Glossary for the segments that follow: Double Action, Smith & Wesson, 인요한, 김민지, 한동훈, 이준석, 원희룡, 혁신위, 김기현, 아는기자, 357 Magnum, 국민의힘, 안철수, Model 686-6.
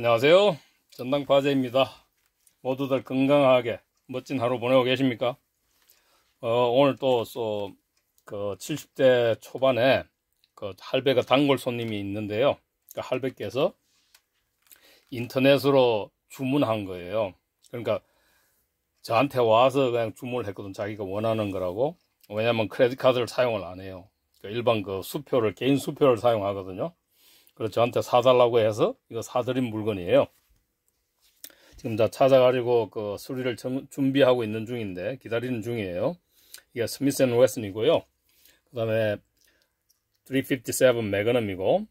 안녕하세요, 전당 바제입니다. 모두들 건강하게 멋진 하루 보내고 계십니까? 오늘 또 그 70대 초반에 그 할배가 단골 손님이 있는데요, 그 할배께서 인터넷으로 주문한 거예요. 그러니까 저한테 와서 그냥 주문을 했거든, 자기가 원하는 거라고. 왜냐면 크레딧 카드를 사용을 안 해요. 그러니까 일반 그 수표를, 개인 수표를 사용하거든요. 그래서 저한테 사달라고 해서 이거 사드린 물건이에요. 지금 다 찾아가지고 그 수리를 준비하고 있는 중인데, 기다리는 중이에요. 이게 스미스 앤 웨슨이고요. 그 다음에 357 매그넘이고,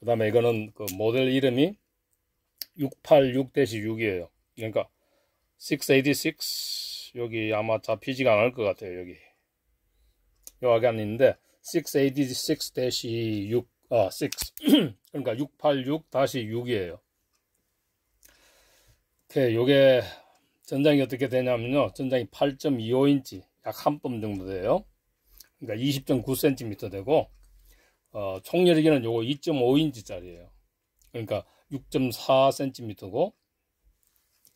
그 다음에 이거는 그 모델 이름이 686-6이에요. 그러니까 686, 여기 아마 잡히지가 않을 것 같아요. 여기 여기 안 있는데 686-6, 6 그러니까 686-6이에요 요게 전장이 어떻게 되냐면요, 전장이 8.25인치, 약 한 뼘 정도 돼요. 그러니까 20.9cm 되고, 총열이기는 요거 2.5인치 짜리예요. 그러니까 6.4cm고,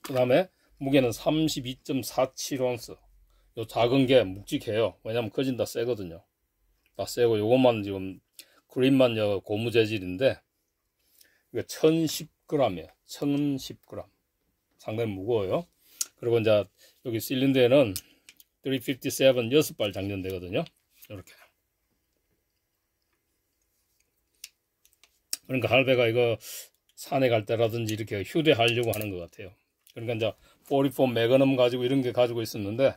그 다음에 무게는 32.47온스. 요 작은 게 묵직해요. 왜냐면 커진 다 세거든요. 다 세고, 요것만 지금 그립만 고무 재질인데, 이게 1010g이에요. 1010g. 상당히 무거워요. 그리고 이제 여기 실린더에는 357 6발 장전되거든요. 이렇게. 그러니까 할배가 이거 산에 갈 때라든지 이렇게 휴대하려고 하는 것 같아요. 그러니까 이제 44 매그넘 가지고 이런 게 가지고 있었는데,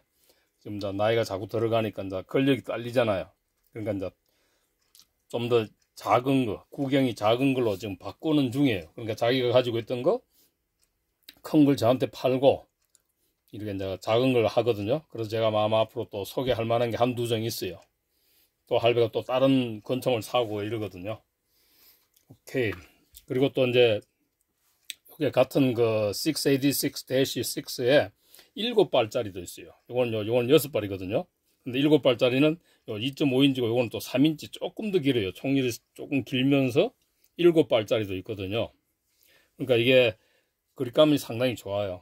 지금 이제 나이가 자꾸 들어가니까 이제 근력이 딸리잖아요. 그러니까 이제 좀 더 작은 거, 구경이 작은 걸로 지금 바꾸는 중이에요. 그러니까 자기가 가지고 있던 거, 큰 걸 저한테 팔고, 이렇게 이제 작은 걸 하거든요. 그래서 제가 아마 앞으로 또 소개할 만한 게 한두 정 있어요. 또 할배가 또 다른 권총을 사고 이러거든요. 오케이. 그리고 또 이제, 이게 같은 그 686-6에 7발짜리도 있어요. 요건 6발이거든요. 근데 7발짜리는 2.5인치고, 요건 또 3인치 조금 더 길어요. 총질이 조금 길면서 7발짜리도 있거든요. 그러니까 이게 그립감이 상당히 좋아요.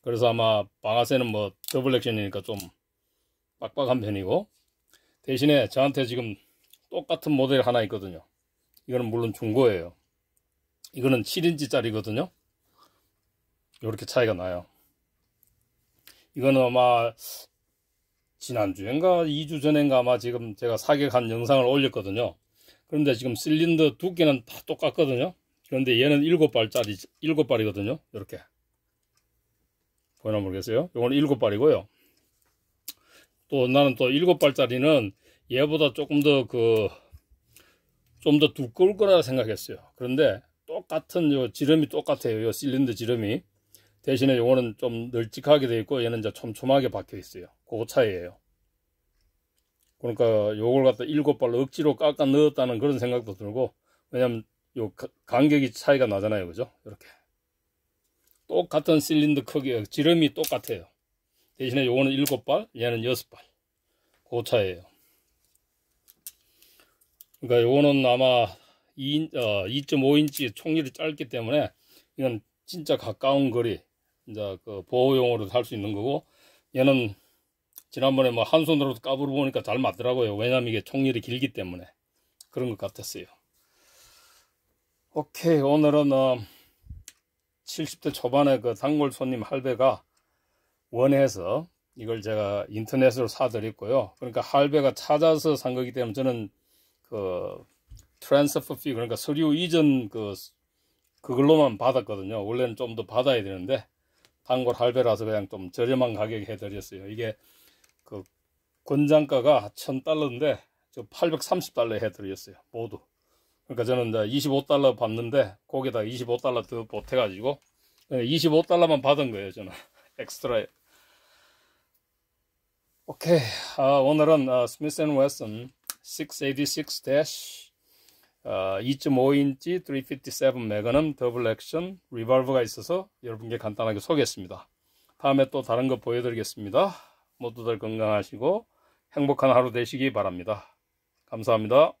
그래서 아마 방아쇠는 뭐 더블 액션이니까 좀 빡빡한 편이고, 대신에 저한테 지금 똑같은 모델 하나 있거든요. 이거는 물론 중고예요. 이거는 7인치 짜리거든요. 이렇게 차이가 나요. 이거는 아마 지난주인가 2주 전인가 아마 지금 제가 사격한 영상을 올렸거든요. 그런데 지금 실린더 두께는 다 똑같거든요. 그런데 얘는 7발이거든요. 이렇게. 보이나 모르겠어요. 이건 7발이고요. 또 나는 또 7발짜리는 얘보다 조금 더 그, 좀 더 두꺼울 거라 생각했어요. 그런데 똑같은 요 지름이 똑같아요. 요 실린더 지름이. 대신에 요거는 좀 널찍하게 되어 있고, 얘는 이제 촘촘하게 박혀 있어요. 그거 차이예요. 그러니까 요걸 갖다 7발로 억지로 깎아 넣었다는 그런 생각도 들고, 왜냐면 요 간격이 차이가 나잖아요. 그죠? 이렇게. 똑같은 실린더 크기, 지름이 똑같아요. 대신에 요거는 7발, 얘는 6발. 그 차이예요. 그러니까 요거는 아마 2.5인치 총질이 짧기 때문에, 이건 진짜 가까운 거리, 이제 그 보호용으로 할 수 있는 거고, 얘는 지난번에 뭐 한 손으로 까불어 보니까 잘 맞더라고요. 왜냐면 이게 총질이 길기 때문에. 그런 것 같았어요. 오케이. 오늘은 70대 초반에 그 단골 손님 할배가 원해서 이걸 제가 인터넷으로 사드렸고요. 그러니까 할배가 찾아서 산 거기 때문에 저는 그 트랜스퍼 피, 그러니까 서류 이전 그걸로만 받았거든요. 원래는 좀 더 받아야 되는데 단골 할배라서 그냥 좀 저렴한 가격에 해드렸어요. 이게 그 권장가가 1000달러인데 저 830달러에 해드렸어요. 모두. 그러니까 저는 이제 25달러 받는데, 거기다 25달러 더 보태가지고 25달러만 받은 거예요. 저는 엑스트라. 오케이. 오늘은 스미스 앤 웨슨 686- 2.5인치 357 매그넘 더블 액션 리볼버가 있어서 여러분께 간단하게 소개했습니다. 다음에 또 다른 거 보여드리겠습니다. 모두들 건강하시고 행복한 하루 되시기 바랍니다. 감사합니다.